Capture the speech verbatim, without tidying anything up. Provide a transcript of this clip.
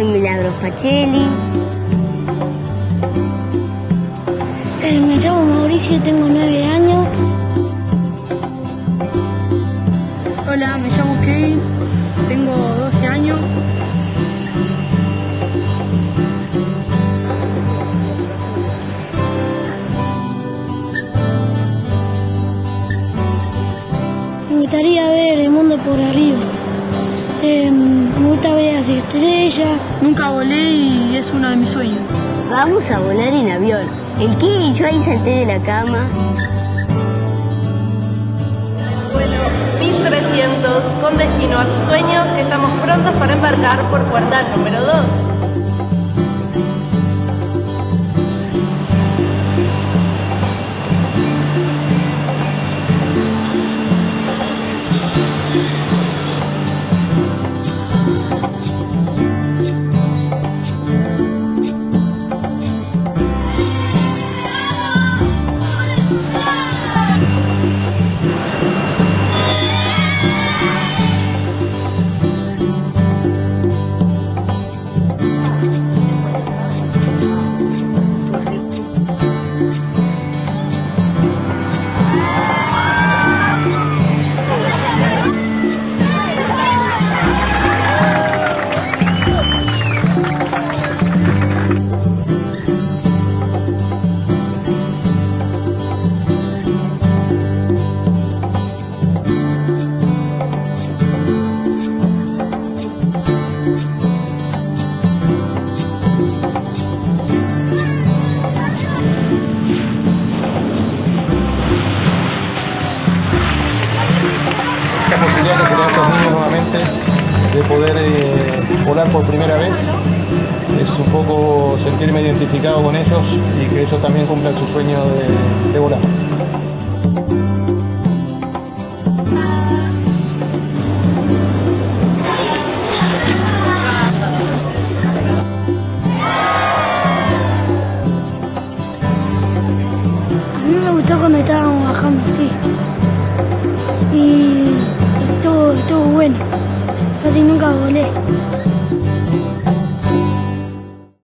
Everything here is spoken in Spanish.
soy Milagros Pacelli. Me llamo Mauricio, tengo nueve años. Hola, me llamo Kate, tengo doce años. Me gustaría ver el mundo por arriba. Eh, me gusta ver las estrellas. Nunca volé y es uno de mis sueños. Vamos a volar en avión. El que y yo ahí salté de la cama. Con destino a tus sueños, que estamos prontos para embarcar por puerta número dos. De poder eh, volar por primera vez, es un poco sentirme identificado con ellos y que ellos también cumplan su sueño de, de volar. A mí me gustó cuando estábamos bajando así y estuvo, estuvo bueno. Casi nunca volé.